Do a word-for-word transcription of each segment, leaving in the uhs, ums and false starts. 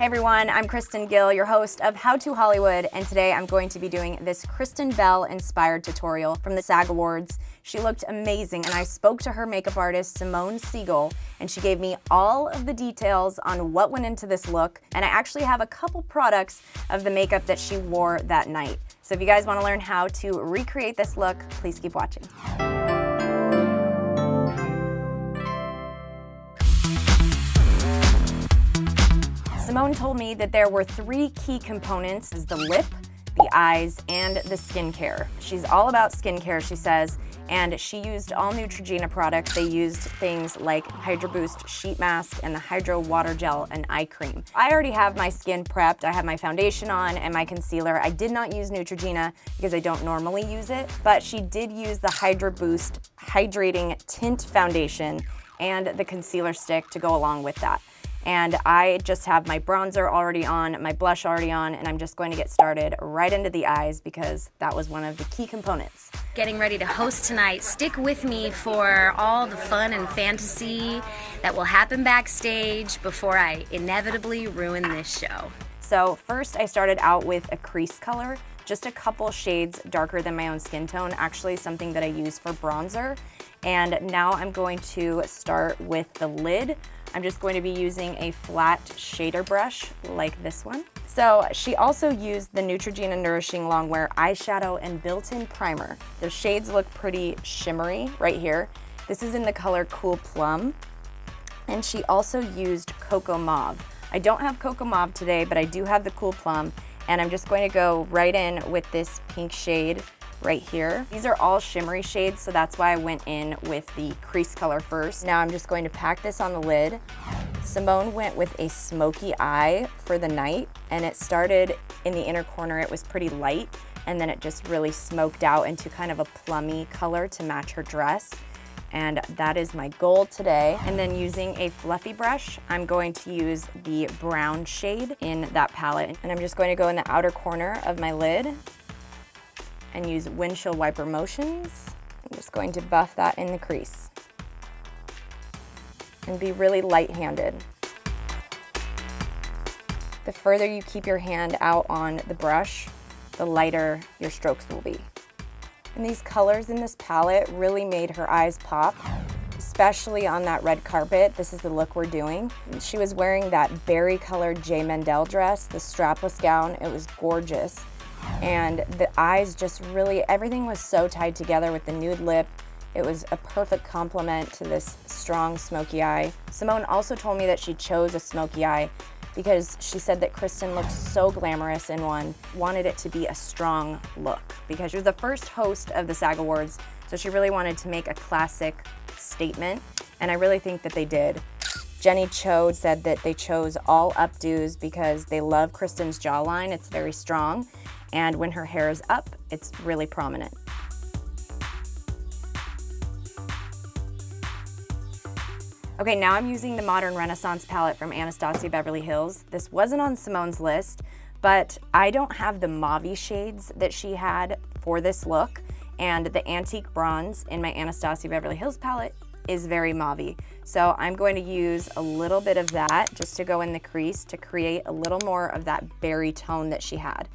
Hey everyone, I'm Kristen Gill, your host of How To Hollywood, and today I'm going to be doing this Kristen Bell inspired tutorial from the SAG Awards. She looked amazing, and I spoke to her makeup artist, Simone Siegl, and she gave me all of the details on what went into this look, and I actually have a couple products of the makeup that she wore that night. So if you guys want to learn how to recreate this look, please keep watching. Simone told me that there were three key components: is the lip, the eyes, and the skincare. She's all about skincare, she says, and she used all Neutrogena products. They used things like Hydro Boost Sheet Mask and the Hydro Water Gel and Eye Cream. I already have my skin prepped. I have my foundation on and my concealer. I did not use Neutrogena because I don't normally use it, but she did use the Hydro Boost Hydrating Tint Foundation and the concealer stick to go along with that. And I just have my bronzer already on, my blush already on, and I'm just going to get started right into the eyes because that was one of the key components. Getting ready to host tonight. Stick with me for all the fun and fantasy that will happen backstage before I inevitably ruin this show. So first I started out with a crease color, just a couple shades darker than my own skin tone, actually something that I use for bronzer. And now I'm going to start with the lid. I'm just going to be using a flat shader brush like this one. So she also used the Neutrogena Nourishing Longwear Eyeshadow and Built-In Primer. Those shades look pretty shimmery right here. This is in the color Cool Plum. And she also used Coco Mauve. I don't have Coco Mauve today, but I do have the Cool Plum. And I'm just going to go right in with this pink shade right here. These are all shimmery shades, so that's why I went in with the crease color first. Now I'm just going to pack this on the lid. Simone went with a smoky eye for the night, and it started in the inner corner. It was pretty light, and then it just really smoked out into kind of a plummy color to match her dress. And that is my goal today. And then using a fluffy brush, I'm going to use the brown shade in that palette. And I'm just going to go in the outer corner of my lid and use windshield wiper motions. I'm just going to buff that in the crease and be really light-handed. The further you keep your hand out on the brush, the lighter your strokes will be. And these colors in this palette really made her eyes pop, especially on that red carpet. This is the look we're doing. She was wearing that berry colored J. Mendel dress, the strapless gown. It was gorgeous. And the eyes just really, everything was so tied together with the nude lip. It was a perfect complement to this strong smoky eye. Simone also told me that she chose a smoky eye because she said that Kristen looked so glamorous in one, wanted it to be a strong look because she was the first host of the SAG Awards, so she really wanted to make a classic statement, and I really think that they did. Jenny Cho said that they chose all updos because they love Kristen's jawline. It's very strong, and when her hair is up, it's really prominent. Okay, now I'm using the Modern Renaissance palette from Anastasia Beverly Hills. This wasn't on Simone's list, but I don't have the mauve shades that she had for this look, and the antique bronze in my Anastasia Beverly Hills palette is very mauve. So I'm going to use a little bit of that just to go in the crease to create a little more of that berry tone that she had.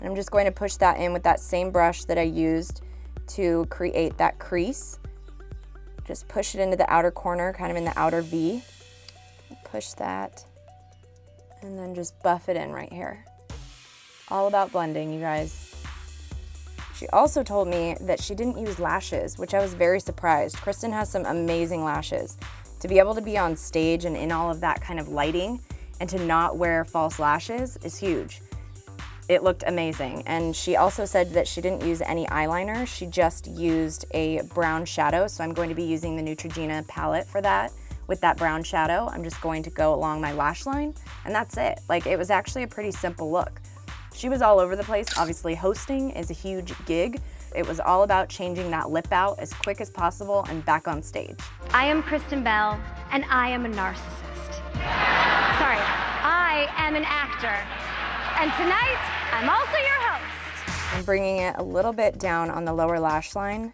And I'm just going to push that in with that same brush that I used to create that crease. Just push it into the outer corner, kind of in the outer V. Push that, and then just buff it in right here. All about blending, you guys. She also told me that she didn't use lashes, which I was very surprised. Kristen has some amazing lashes. To be able to be on stage and in all of that kind of lighting and to not wear false lashes is huge. It looked amazing. And she also said that she didn't use any eyeliner. She just used a brown shadow. So I'm going to be using the Neutrogena palette for that. With that brown shadow, I'm just going to go along my lash line, and that's it. Like, it was actually a pretty simple look. She was all over the place. Obviously, hosting is a huge gig. It was all about changing that lip out as quick as possible and back on stage. I am Kristen Bell, and I am a narcissist. Sorry, I am an actor. And tonight, I'm also your host. I'm bringing it a little bit down on the lower lash line,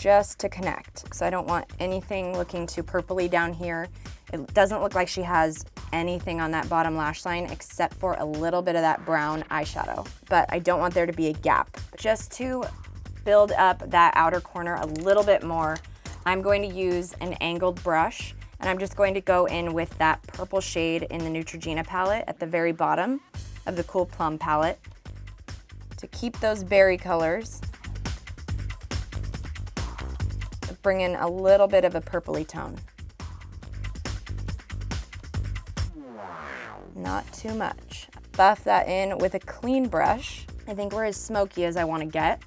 just to connect. So I don't want anything looking too purpley down here. It doesn't look like she has anything on that bottom lash line except for a little bit of that brown eyeshadow. But I don't want there to be a gap. Just to build up that outer corner a little bit more, I'm going to use an angled brush, and I'm just going to go in with that purple shade in the Neutrogena palette at the very bottom of the Cool Plum palette to keep those berry colors. Bring in a little bit of a purpley tone. Not too much. Buff that in with a clean brush. I think we're as smoky as I want to get.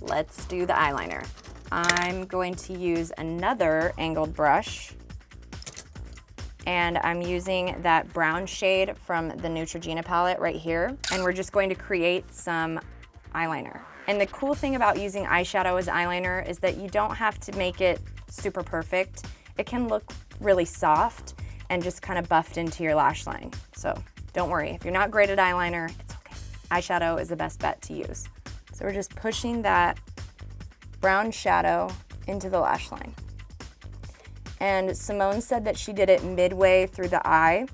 Let's do the eyeliner. I'm going to use another angled brush, and I'm using that brown shade from the Neutrogena palette right here, and we're just going to create some eyeliner. And the cool thing about using eyeshadow as eyeliner is that you don't have to make it super perfect. It can look really soft and just kind of buffed into your lash line. So don't worry, if you're not great at eyeliner, it's okay. Eyeshadow is the best bet to use. So we're just pushing that brown shadow into the lash line. And Simone said that she did it midway through the eye.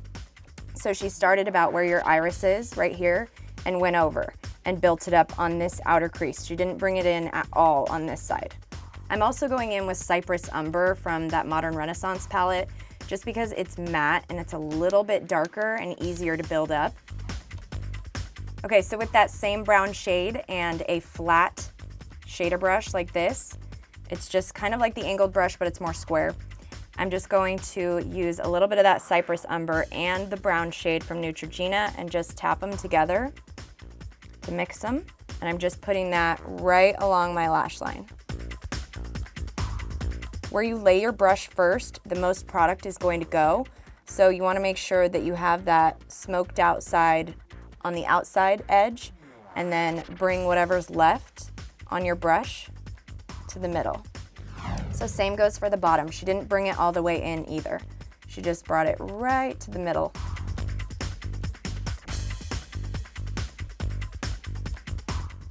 So she started about where your iris is, right here, and went over and built it up on this outer crease. She didn't bring it in at all on this side. I'm also going in with Cypress Umber from that Modern Renaissance palette, just because it's matte and it's a little bit darker and easier to build up. Okay, so with that same brown shade and a flat shader brush like this, it's just kind of like the angled brush, but it's more square. I'm just going to use a little bit of that Cypress Umber and the brown shade from Neutrogena and just tap them together to mix them. And I'm just putting that right along my lash line. Where you lay your brush first, the most product is going to go. So you want to make sure that you have that smoked out side on the outside edge, and then bring whatever's left on your brush to the middle. So same goes for the bottom. She didn't bring it all the way in either. She just brought it right to the middle.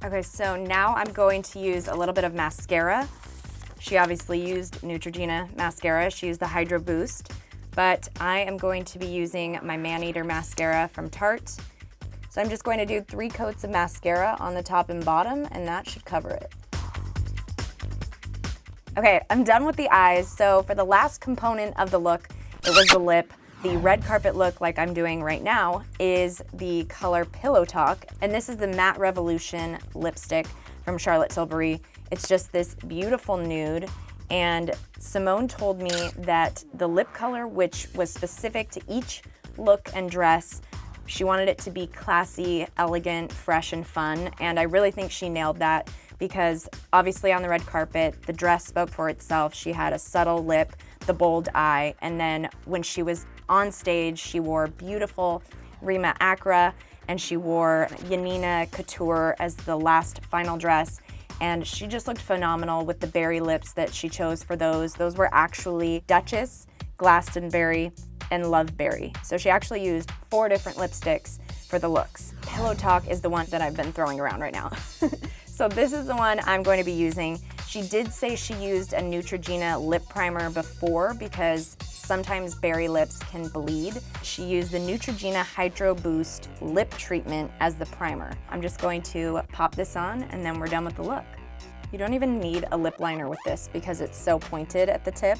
Okay, so now I'm going to use a little bit of mascara. She obviously used Neutrogena mascara. She used the Hydro Boost, but I am going to be using my Man-Eater mascara from Tarte. So I'm just going to do three coats of mascara on the top and bottom, and that should cover it. Okay, I'm done with the eyes, so for the last component of the look, it was the lip. The red carpet look, like I'm doing right now, is the color Pillow Talk, and this is the Matte Revolution lipstick from Charlotte Tilbury. It's just this beautiful nude, and Simone told me that the lip color, which was specific to each look and dress, she wanted it to be classy, elegant, fresh, and fun, and I really think she nailed that. Because obviously on the red carpet, the dress spoke for itself. She had a subtle lip, the bold eye, and then when she was on stage, she wore beautiful Rima Acra, and she wore Yanina Couture as the last final dress, and she just looked phenomenal with the berry lips that she chose for those. Those were actually Duchess, Glastonbury, and Love Berry. So she actually used four different lipsticks for the looks. Pillow Talk is the one that I've been throwing around right now. So this is the one I'm going to be using. She did say she used a Neutrogena lip primer before because sometimes berry lips can bleed. She used the Neutrogena Hydro Boost Lip Treatment as the primer. I'm just going to pop this on and then we're done with the look. You don't even need a lip liner with this because it's so pointed at the tip.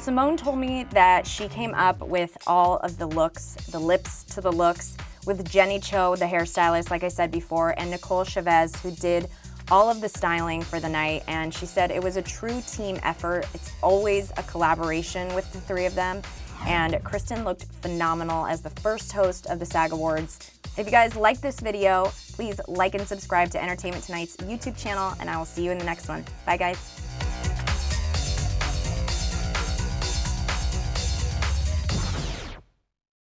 Simone told me that she came up with all of the looks, the lips to the looks, with Jenny Cho, the hairstylist, like I said before, and Nicole Chavez, who did all of the styling for the night, and she said it was a true team effort. It's always a collaboration with the three of them, and Kristen looked phenomenal as the first host of the SAG Awards. If you guys like this video, please like and subscribe to Entertainment Tonight's YouTube channel, and I will see you in the next one. Bye, guys.